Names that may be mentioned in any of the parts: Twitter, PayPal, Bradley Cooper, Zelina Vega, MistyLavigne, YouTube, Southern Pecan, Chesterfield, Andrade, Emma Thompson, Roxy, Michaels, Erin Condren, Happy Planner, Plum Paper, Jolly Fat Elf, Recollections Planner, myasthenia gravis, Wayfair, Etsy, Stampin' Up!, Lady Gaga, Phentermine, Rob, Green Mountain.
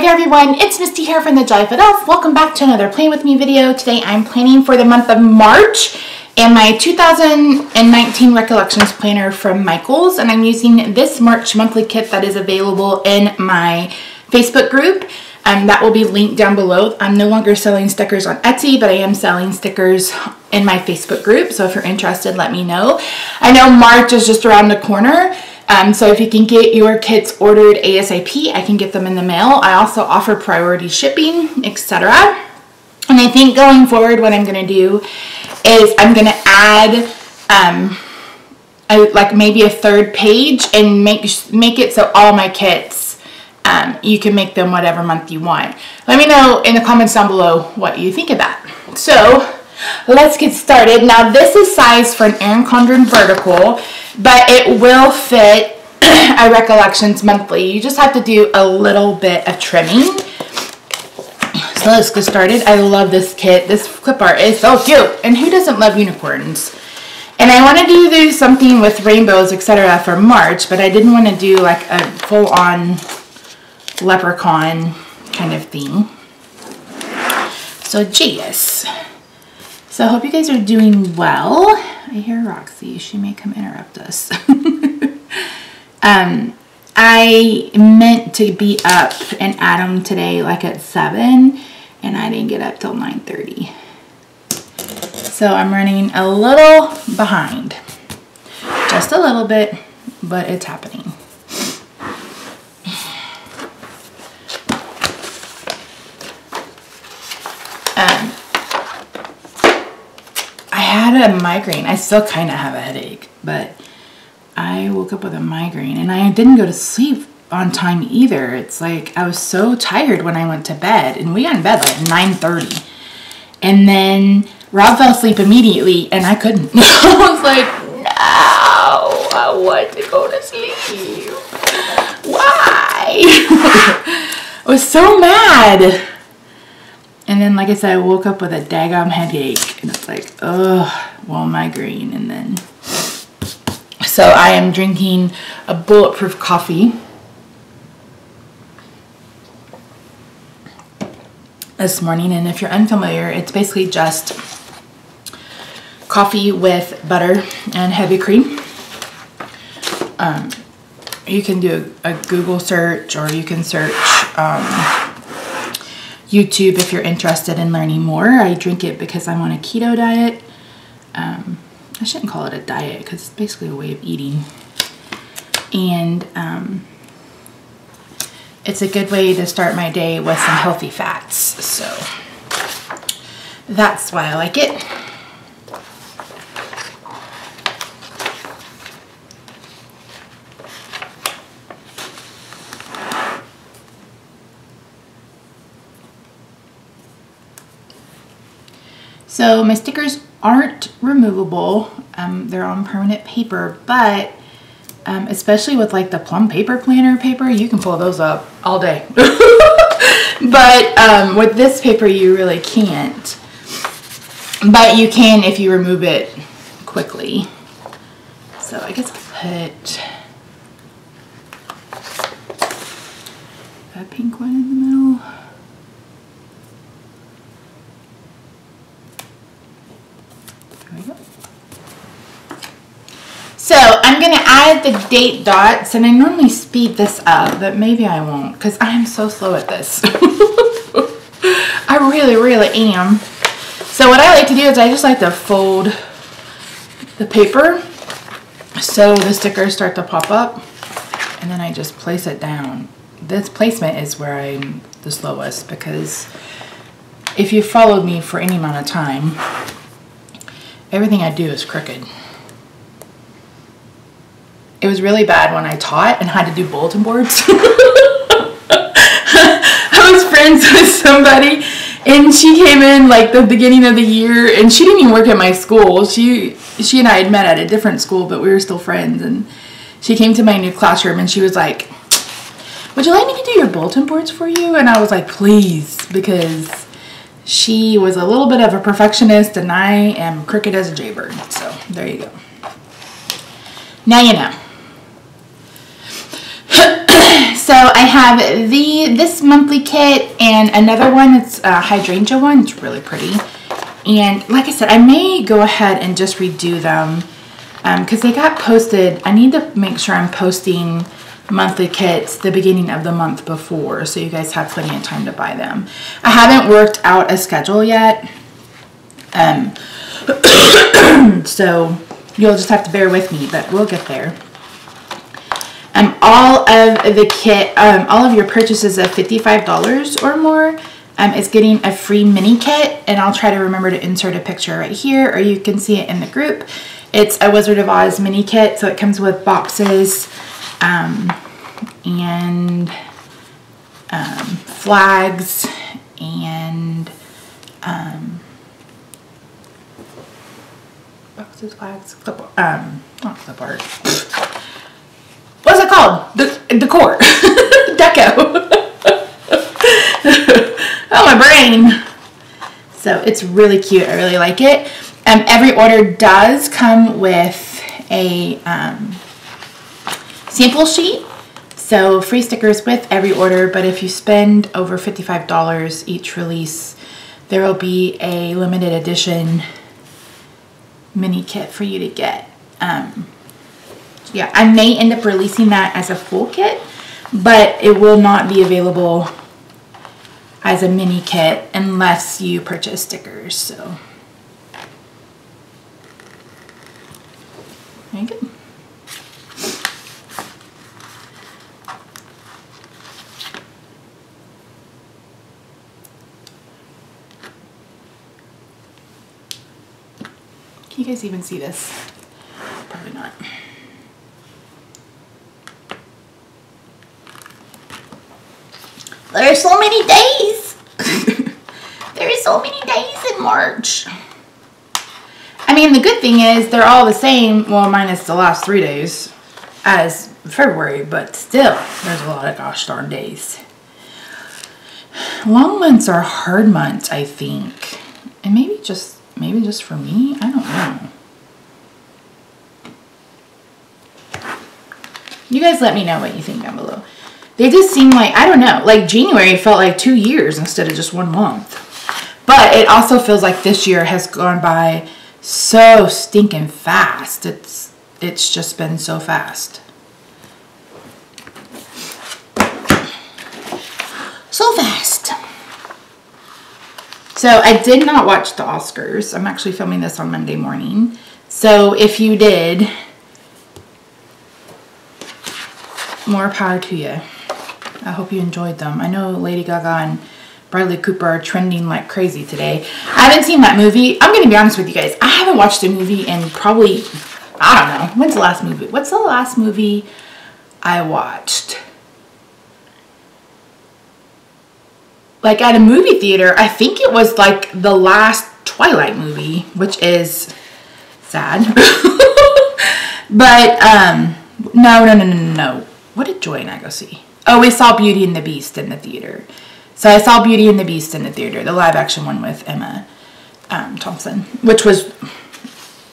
Hi there everyone, it's Misty here from the Jolly Fat Elf. Welcome back to another Plan With Me video. Today I'm planning for the month of March and my 2019 Recollections Planner from Michaels, and I'm using this March monthly kit that is available in my Facebook group. That will be linked down below. I'm no longer selling stickers on Etsy, but I am selling stickers in my Facebook group, so if you're interested, let me know. I know March is just around the corner, so if you can get your kits ordered ASAP, I can get them in the mail. I also offer priority shipping, etc. And I think going forward, what I'm going to do is I'm going to add like maybe a third page and make it so all my kits, you can make them whatever month you want. Let me know in the comments down below what you think of that. So let's get started. Now this is size for an Erin Condren vertical, but it will fit a Recollections monthly. You just have to do a little bit of trimming. So let's get started. I love this kit. This clip art is so cute. And who doesn't love unicorns? And I wanted to do something with rainbows, etc. for March, but I didn't want to do like a full-on leprechaun kind of thing. So geez. So I hope you guys are doing well. I hear Roxy, she may come interrupt us. I meant to be up and at 'em today like at 7, and I didn't get up till 9:30. So I'm running a little behind. Just a little bit, but it's happening. A migraine. I still kind of have a headache, but I woke up with a migraine and I didn't go to sleep on time either. It's like I was so tired when I went to bed, and we got in bed like 9:30, and then Rob fell asleep immediately and I couldn't. I was like, no, I want to go to sleep. Why? I was so mad. And then, like I said, I woke up with a daggum headache, and it's like, ugh, well, migraine. And then, so I am drinking a bulletproof coffee. This morning, and if you're unfamiliar, it's basically just coffee with butter and heavy cream. You can do a Google search, or you can search YouTube if you're interested in learning more. I drink it because I'm on a keto diet. I shouldn't call it a diet because it's basically a way of eating. And it's a good way to start my day with some healthy fats. So that's why I like it. So my stickers aren't removable, they're on permanent paper, but especially with like the Plum Paper planner paper, you can pull those up all day. But with this paper you really can't, but you can if you remove it quickly. So I guess I'll put that pink one in the middle. So I'm going to add the date dots, and I normally speed this up, but maybe I won't because I am so slow at this. I really, really am. So what I like to do is I just like to fold the paper so the stickers start to pop up, and then I just place it down. This placement is where I'm the slowest, because if you followed me for any amount of time, everything I do is crooked. It was really bad when I taught and had to do bulletin boards. I was friends with somebody, and she came in like the beginning of the year, and she didn't even work at my school. She and I had met at a different school, but we were still friends, and she came to my new classroom and she was like, "Would you like me to do your bulletin boards for you?" And I was like, "Please," because she was a little bit of a perfectionist, and I am crooked as a jaybird. So there you go. Now you know. So I have this monthly kit and another one. It's a hydrangea one. It's really pretty. And like I said, I may go ahead and just redo them because they got posted. I need to make sure I'm posting monthly kits the beginning of the month before, so you guys have plenty of time to buy them. I haven't worked out a schedule yet, so you'll just have to bear with me, but we'll get there. All of the kit, all of your purchases of $55 or more is getting a free mini kit, and I'll try to remember to insert a picture right here, or you can see it in the group. It's a Wizard of Oz mini kit, so it comes with boxes, and flags, and boxes, flags, clipboard, not clipboard. What's it called? Decor. Deco. Oh, my brain. So it's really cute. I really like it. Every order does come with a sample sheet, so free stickers with every order, but if you spend over $55 each release, there will be a limited edition mini kit for you to get. Yeah, I may end up releasing that as a full kit, but it will not be available as a mini kit unless you purchase stickers. So there you go. Can you guys even see this? Probably not. There are so many days. There are so many days in March. I mean, the good thing is they're all the same, well, minus the last 3 days as February, but still, there's a lot of gosh darn days. Long months are hard months, I think. And maybe just for me, I don't know. You guys let me know what you think down below. They just seem like, I don't know, like January felt like 2 years instead of just 1 month. But it also feels like this year has gone by so stinking fast. It's just been so fast. So fast. So I did not watch the Oscars. I'm actually filming this on Monday morning. So if you did, more power to you. I hope you enjoyed them. I know Lady Gaga and Bradley Cooper are trending like crazy today. I haven't seen that movie. I'm going to be honest with you guys. I haven't watched a movie in probably, I don't know. When's the last movie? What's the last movie I watched? Like at a movie theater, I think it was like the last Twilight movie, which is sad. But no. What did Joy and I go see? Oh, we saw Beauty and the Beast in the theater. So I saw Beauty and the Beast in the theater, the live action one with Emma Thompson, which was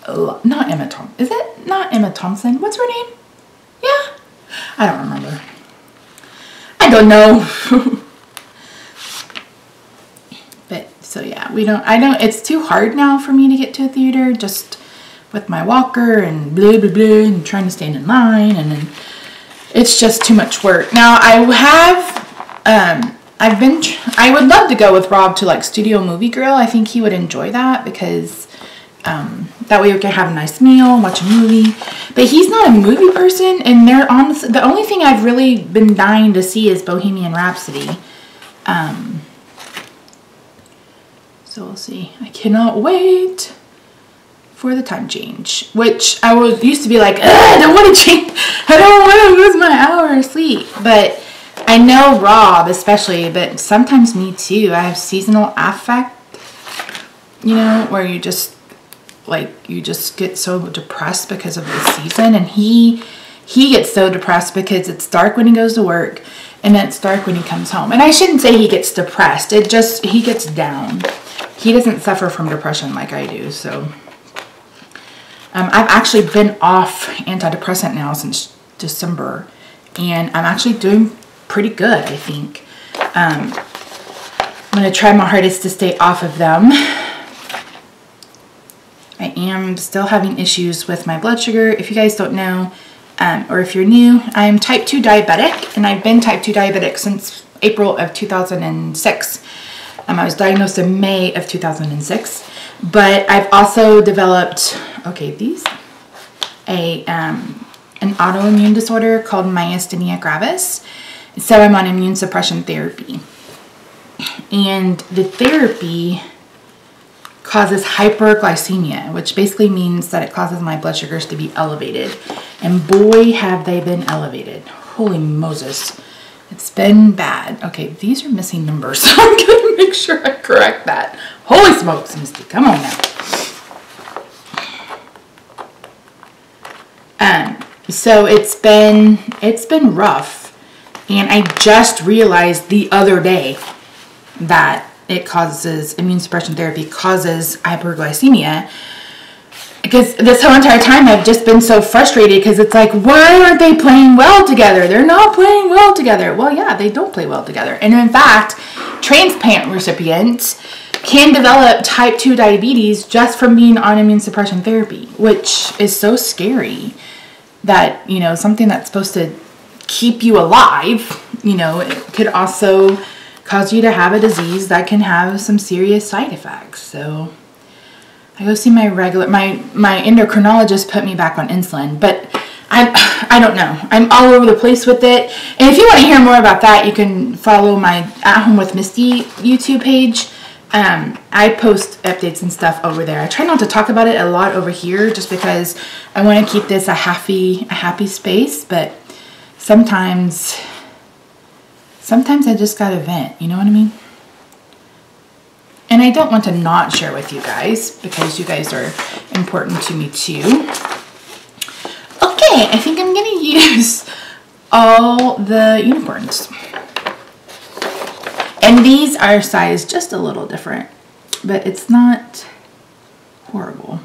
not Emma Thompson. Is it not Emma Thompson? What's her name? Yeah. I don't remember. I don't know. But so yeah, it's too hard now for me to get to a theater just with my walker and blah, blah, blah, and trying to stand in line, and then it's just too much work. Now I have, I would love to go with Rob to like Studio Movie Grill. I think he would enjoy that because that way we could have a nice meal, watch a movie. But he's not a movie person, and they're honestly, the only thing I've really been dying to see is Bohemian Rhapsody. So we'll see. I cannot wait for the time change, which I was used to be like, I don't want to change. I don't want to lose my hour of sleep. But I know Rob especially, but sometimes me too. I have seasonal affect, you know, where you just like, you just get so depressed because of the season. And he gets so depressed because it's dark when he goes to work and it's dark when he comes home. And I shouldn't say he gets depressed. It just, he gets down. He doesn't suffer from depression like I do, so. I've actually been off antidepressant now since December, and I'm actually doing pretty good, I think. I'm gonna try my hardest to stay off of them. I am still having issues with my blood sugar. If you guys don't know, or if you're new, I'm type 2 diabetic, and I've been type 2 diabetic since April of 2006. I was diagnosed in May of 2006, but I've also developed, an autoimmune disorder called myasthenia gravis. So I'm on immune suppression therapy. And the therapy causes hyperglycemia, which basically means that it causes my blood sugars to be elevated. And boy, have they been elevated. Holy Moses. It's been bad. Okay, these are missing numbers, so I'm gonna make sure I correct that. Holy smokes, Misty, come on now. So it's been rough, and I just realized the other day that it causes, immune suppression therapy causes hyperglycemia, because this whole entire time I've just been so frustrated because it's like, why aren't they playing well together? They're not playing well together. Well, yeah, they don't play well together. And in fact, transplant recipients can develop type 2 diabetes just from being on immune suppression therapy, which is so scary that, you know, something that's supposed to keep you alive, you know, it could also cause you to have a disease that can have some serious side effects. So I go see my my endocrinologist put me back on insulin, but I don't know. I'm all over the place with it. And if you want to hear more about that, you can follow my At Home with Misty YouTube page. I post updates and stuff over there. I try not to talk about it a lot over here just because I want to keep this a happy space, but sometimes I just gotta vent, you know what I mean? And I don't want to not share with you guys because you guys are important to me too. Okay, I think I'm gonna use all the unicorns. And these are sized just a little different, but it's not horrible.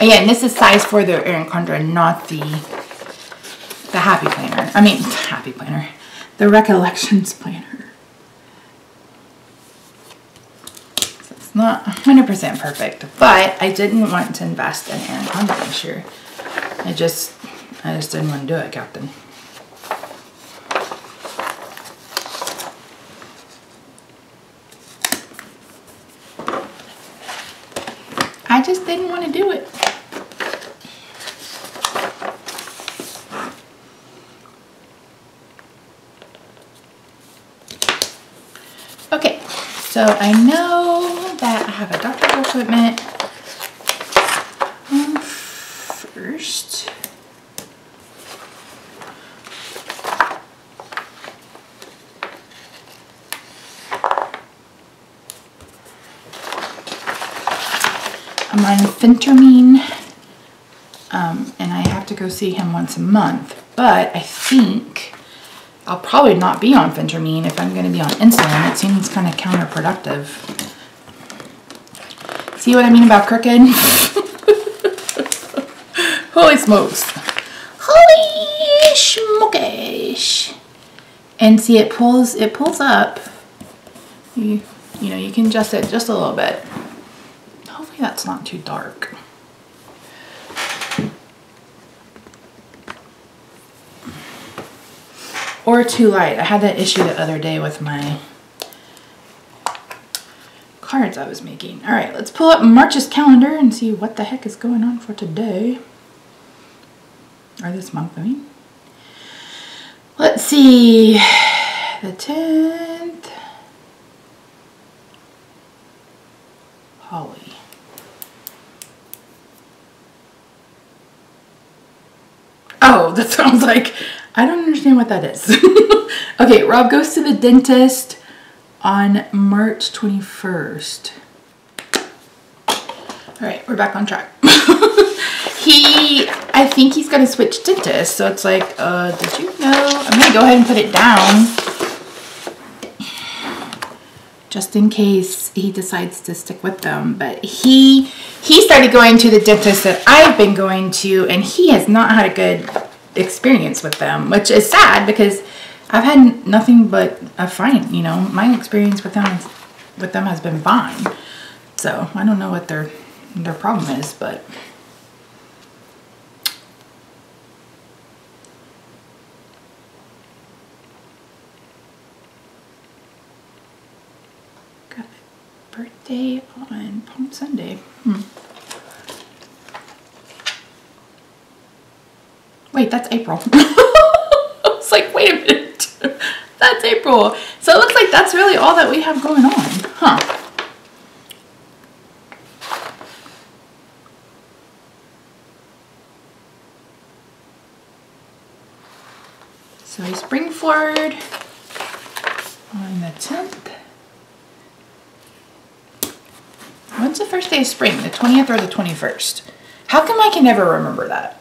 Again, this is size for the Erin Condren, not the Happy Planner. I mean, Happy Planner. The Recollections Planner. So it's not 100% perfect, but I didn't want to invest in Erin Condren this year. I just didn't want to do it, Captain. I just didn't want to do it. Okay, so I know that I have a doctor's appointment first. I'm on Phentermine, and I have to go see him once a month, but I think I'll probably not be on Phentermine if I'm going to be on insulin. It seems kind of counterproductive. See what I mean about crooked? Holy smokes. Holy smokish. And see, it pulls up. You know, you can adjust it just a little bit. Hopefully that's not too dark. Or too light. I had that issue the other day with my cards I was making. All right, let's pull up March's calendar and see what the heck is going on for today. Or this month, I mean. Let's see. The 10th. Holly. Oh, that sounds like... I don't understand what that is. Okay, Rob goes to the dentist on March 21st. All right, we're back on track. I think he's gonna switch dentists, so it's like, did you know? I'm gonna go ahead and put it down just in case he decides to stick with them. But he started going to the dentist that I've been going to, and he has not had a good experience with them, which is sad because I've had nothing but a fine, you know. My experience with them has been fine. So I don't know what their problem is, but got a birthday on Palm Sunday. Wait, that's April. I was like, wait a minute, that's April. So it looks like that's really all that we have going on, huh? So I spring forward on the 10th. When's the first day of spring? The 20th or the 21st? How come I can never remember that?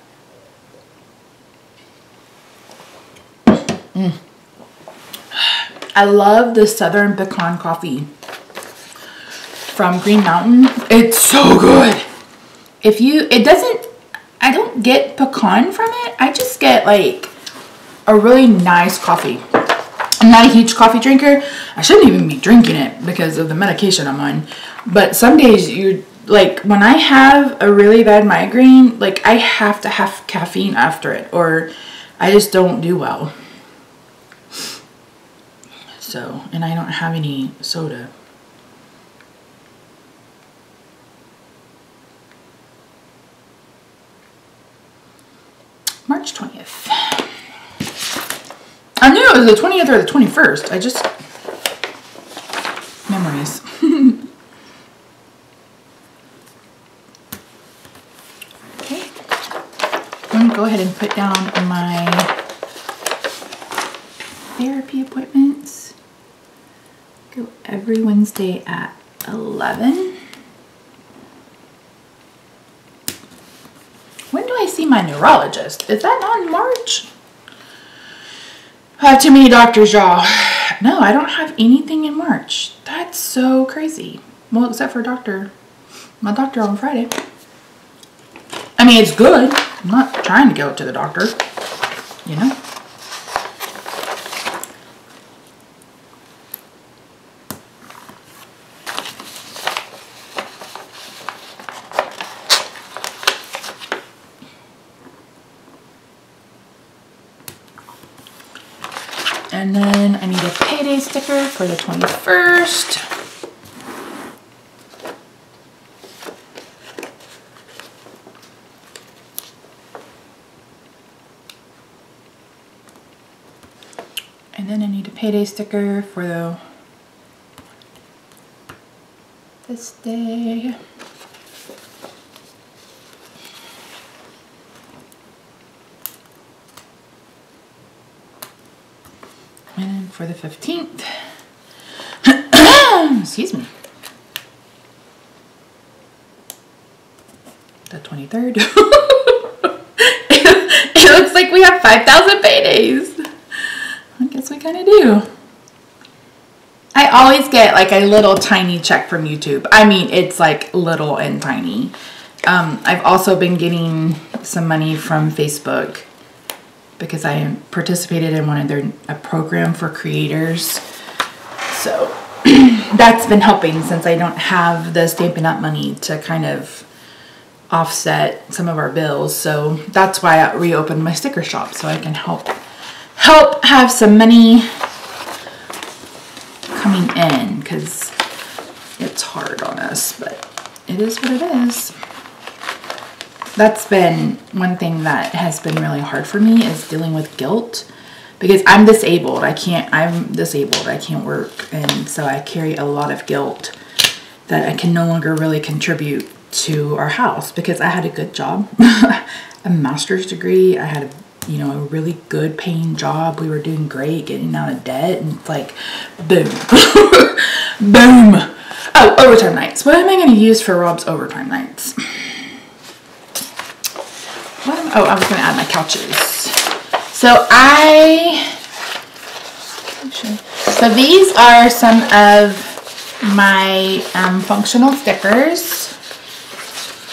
I love the Southern Pecan coffee from Green Mountain. It's so good. If you, I don't get pecan from it. I just get like a really nice coffee. I'm not a huge coffee drinker. I shouldn't even be drinking it because of the medication I'm on. But some days you're like, when I have a really bad migraine, like I have to have caffeine after it or I just don't do well. So, and I don't have any soda. March 20th. I knew it was the 20th or the 21st. I just, memories. Okay, I'm gonna go ahead and put down my therapy appointments. Go every Wednesday at 11. When do I see my neurologist? Is that not in March? Too many doctors, y'all. No, I don't have anything in March. That's so crazy. Well, except for my doctor on Friday. I mean, it's good. I'm not trying to go to the doctor, you know. And then I need a payday sticker for the 21st. And then I need a payday sticker for this day. And for the 15th, excuse me, the 23rd, it looks like we have 5,000 paydays. I guess we kind of do. I always get like a little tiny check from YouTube. I mean, it's like little and tiny. I've also been getting some money from Facebook, because I participated in one of a program for creators. So that's been helping since I don't have the Stampin' Up! Money to kind of offset some of our bills. So that's why I reopened my sticker shop, so I can help have some money coming in, because it's hard on us, but it is what it is. That's been one thing that has been really hard for me, is dealing with guilt, because I'm disabled. I can't work. And so I carry a lot of guilt that I can no longer really contribute to our house, because I had a good job, a master's degree. I had a really good paying job. We were doing great, getting out of debt, and it's like, boom, boom. Oh, overtime nights. What am I going to use for Rob's overtime nights? Oh, I was going to add my couches. So so these are some of my functional stickers.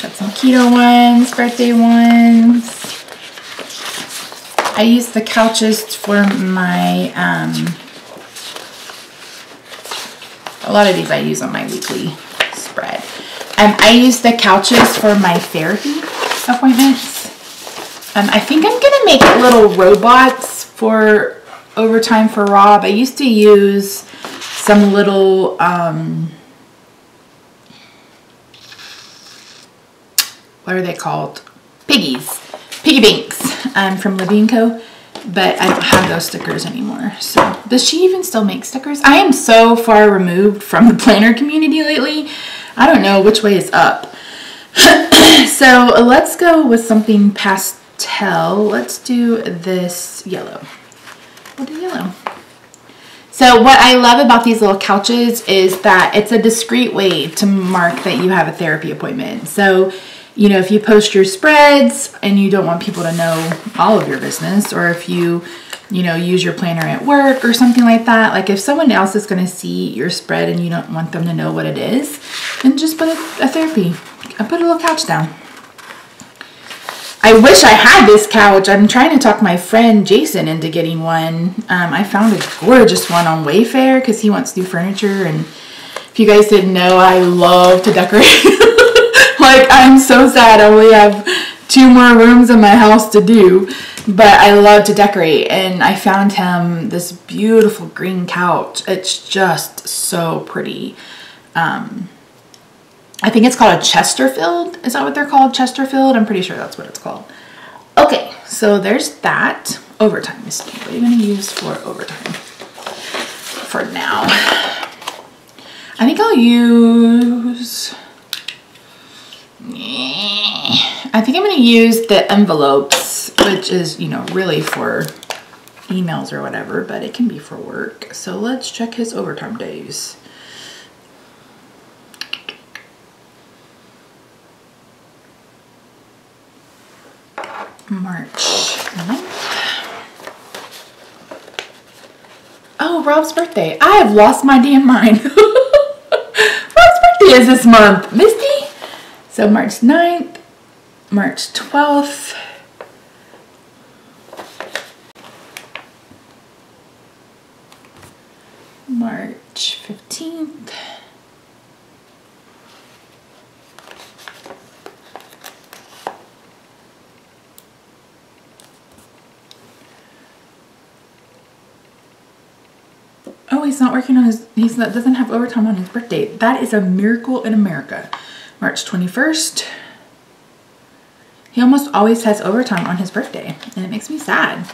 Got some keto ones, birthday ones. I use the couches for my, a lot of these I use on my weekly spread. I use the couches for my therapy appointments. I think I'm gonna make little robots for overtime for Rob. I used to use some little what are they called? Piggies, piggy banks from Libby & Co. But I don't have those stickers anymore. So does she even still make stickers? I am so far removed from the planner community lately. I don't know which way is up. So let's go with something pastel. Let's do this yellow. We'll do yellow. So what I love about these little couches is that it's a discreet way to mark that you have a therapy appointment. So, you know, if you post your spreads and you don't want people to know all of your business, or if you, you know, use your planner at work or something like that, like if someone else is going to see your spread and you don't want them to know what it is, then just put a therapy, put a little couch down. I wish I had this couch. I'm trying to talk my friend Jason into getting one. I found a gorgeous one on Wayfair because he wants new furniture. And if you guys didn't know, I love to decorate. Like, I'm so sad I only have 2 more rooms in my house to do, but I love to decorate, and I found him this beautiful green couch. It's just so pretty. I think it's called a Chesterfield. Is that what they're called? Chesterfield? I'm pretty sure that's what it's called. Okay, so there's that. Overtime, Misty. What are you going to use for overtime for now? I think I'll use... I think I'm going to use the envelopes, which is, you know, really for emails or whatever, but it can be for work. So let's check his overtime days. March 9th. Oh, Rob's birthday. I have lost my damn mind. Rob's birthday is this month, Misty. So March 9th. March 12th. March 15th. Oh, he's not working on his, doesn't have overtime on his birthday. That is a miracle in America. March 21st. He almost always has overtime on his birthday, and it makes me sad.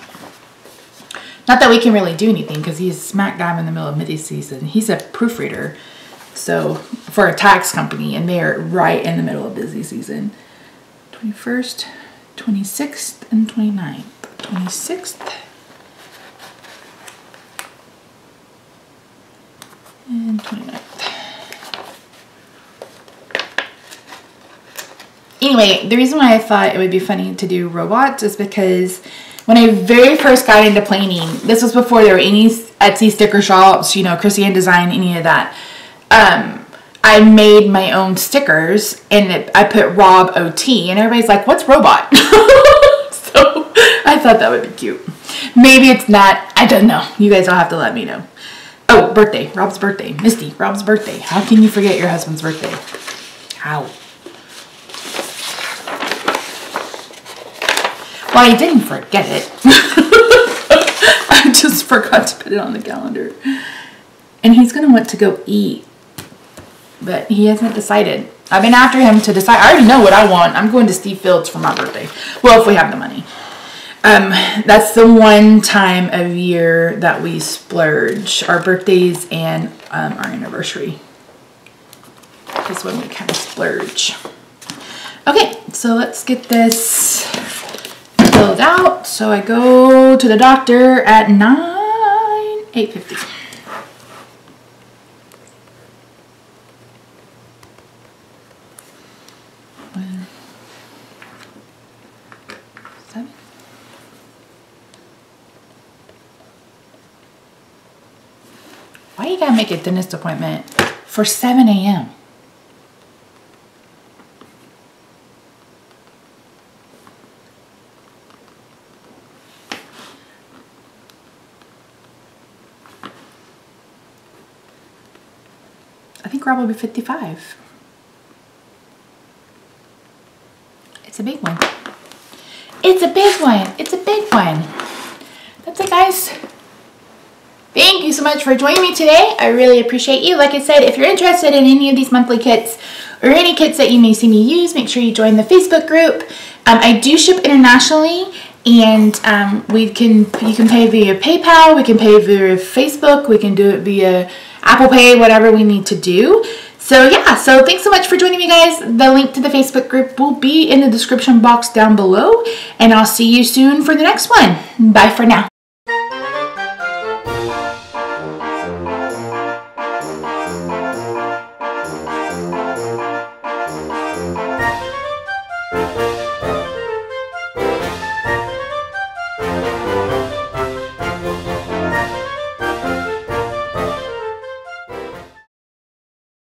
Not that we can really do anything because he's smack dab in the middle of mid-season. He's a proofreader, so for a tax company, and they're right in the middle of busy season. 21st, 26th, and 29th. 26th and 29th. Anyway, the reason why I thought it would be funny to do robots is because when I very first got into planning, this was before there were any Etsy sticker shops, you know, Chrissy and Design, any of that. I made my own stickers, and I put Rob OT, and everybody's like, what's robot? So I thought that would be cute. Maybe it's not. I don't know. You guys all have to let me know. Oh, birthday. Rob's birthday. Misty, Rob's birthday. How can you forget your husband's birthday? How? Well, I didn't forget it. I just forgot to put it on the calendar. And he's going to want to go eat. But he hasn't decided. I've been after him to decide. I already know what I want. I'm going to Steve Fields for my birthday. Well, if we have the money. That's the one time of year that we splurge. Our birthdays and our anniversary is when we kind of splurge. Okay, so let's get this filled out. So I go to the doctor at 8:50. Why you gotta make a dentist appointment for 7 a.m.? I think Rob will be 55. It's a big one. It's a big one. It's a big one. That's it, guys. Thank you so much for joining me today. I really appreciate you. Like I said, if you're interested in any of these monthly kits or any kits that you may see me use, make sure you join the Facebook group. I do ship internationally, and you can pay via PayPal, we can pay via Facebook, we can do it via Apple Pay, whatever we need to do. So yeah, so thanks so much for joining me, guys. The link to the Facebook group will be in the description box down below, and I'll see you soon for the next one. Bye for now.